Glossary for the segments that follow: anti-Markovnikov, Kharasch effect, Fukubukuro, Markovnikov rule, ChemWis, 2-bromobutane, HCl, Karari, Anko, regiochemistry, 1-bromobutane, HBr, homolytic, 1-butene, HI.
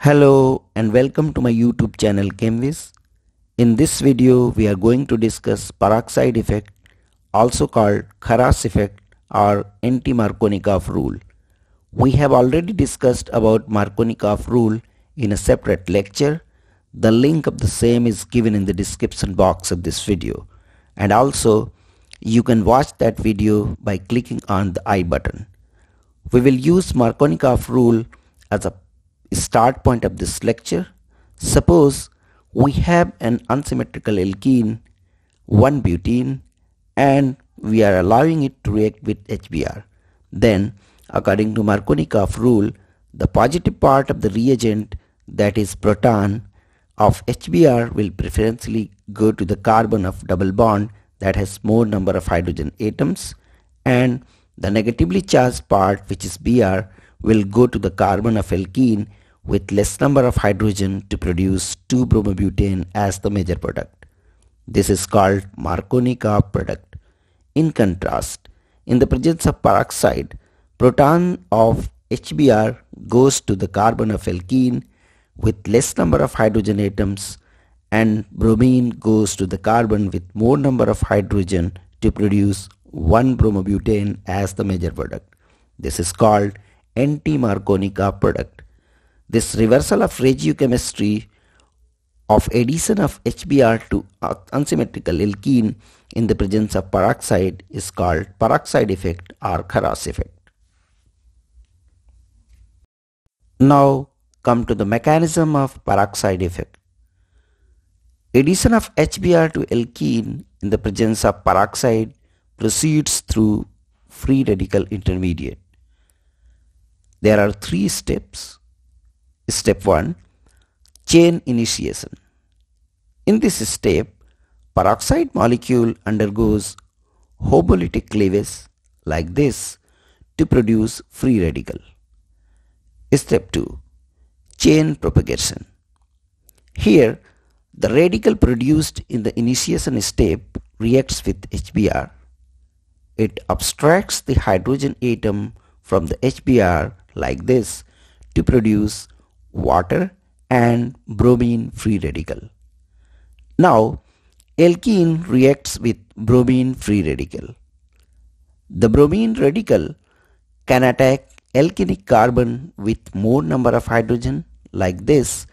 Hello and welcome to my YouTube channel ChemWis. In this video we are going to discuss peroxide effect, also called Kharasch effect or anti-Markovnikov rule. We have already discussed about Markovnikov rule in a separate lecture. The link of the same is given in the description box of this video, and also you can watch that video by clicking on the I button. We will use Markovnikov rule as a start point of this lecture. Suppose we have an unsymmetrical alkene 1-butene and we are allowing it to react with HBr. Then according to Markovnikov rule, the positive part of the reagent, that is proton of HBr, will preferentially go to the carbon of double bond that has more number of hydrogen atoms, and the negatively charged part, which is Br, will go to the carbon of alkene with less number of hydrogen to produce 2-bromobutane as the major product. This is called Markovnikov product. In contrast, in the presence of peroxide, proton of HBr goes to the carbon of alkene with less number of hydrogen atoms, and bromine goes to the carbon with more number of hydrogen to produce 1-bromobutane as the major product. This is called anti-Markovnikov product. This reversal of regiochemistry of addition of HBr to unsymmetrical alkene in the presence of peroxide is called peroxide effect or Kharasch effect. Now come to the mechanism of peroxide effect. Addition of HBr to alkene in the presence of peroxide proceeds through free radical intermediate. There are three steps. Step 1, chain initiation. In this step, peroxide molecule undergoes homolytic cleavage like this to produce free radical. Step 2, chain propagation. Here, the radical produced in the initiation step reacts with HBr. It abstracts the hydrogen atom from the HBr like this to produce water and bromine free radical. Now alkene reacts with bromine free radical. The bromine radical can attack alkylic carbon with more number of hydrogen like this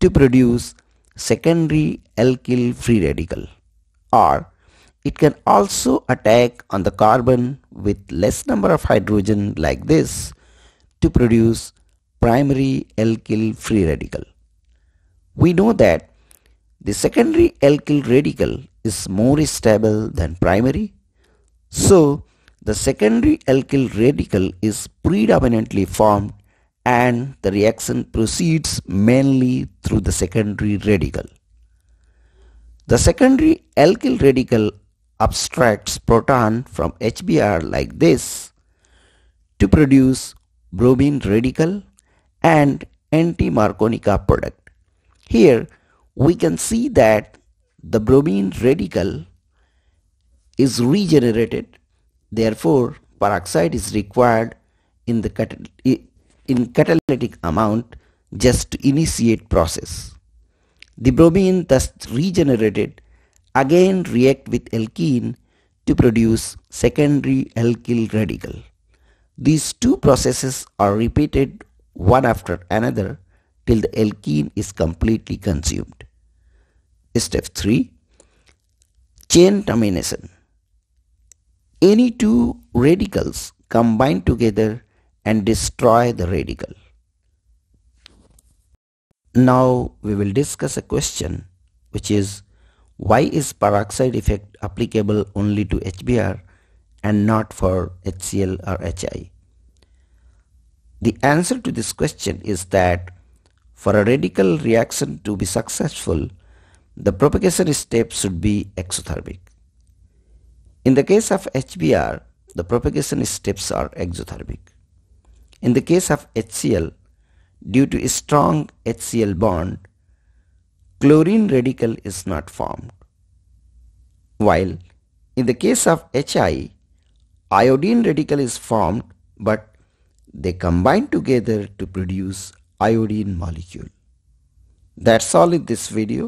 to produce secondary alkyl free radical, or it can also attack on the carbon with less number of hydrogen like this to produce primary alkyl free radical. We know that the secondary alkyl radical is more stable than primary, so the secondary alkyl radical is predominantly formed and the reaction proceeds mainly through the secondary radical. The secondary alkyl radical abstracts proton from HBr like this to produce bromine radical and anti-Markovnikov product. Here we can see that the bromine radical is regenerated, therefore peroxide is required in catalytic amount just to initiate process. The bromine thus regenerated again react with alkene to produce secondary alkyl radical. These two processes are repeated one after another till the alkene is completely consumed. Step 3, chain termination. Any two radicals combine together and destroy the radical. Now we will discuss a question, which is, why is peroxide effect applicable only to HBr and not for HCl or HI? The answer to this question is that for a radical reaction to be successful, the propagation step should be exothermic. In the case of HBr, the propagation steps are exothermic. In the case of HCl, due to a strong HCl bond, chlorine radical is not formed, while in the case of HI, iodine radical is formed, but they combine together to produce iodine molecule. That's all in this video.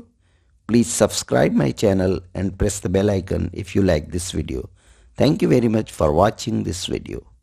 Please subscribe my channel and press the bell icon if you like this video. Thank you very much for watching this video.